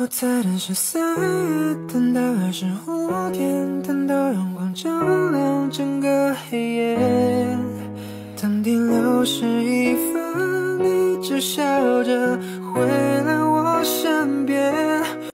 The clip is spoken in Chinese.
我在等十三月，等到25天，等到阳光照亮整个黑夜。当第61分，你只笑着回来我身边。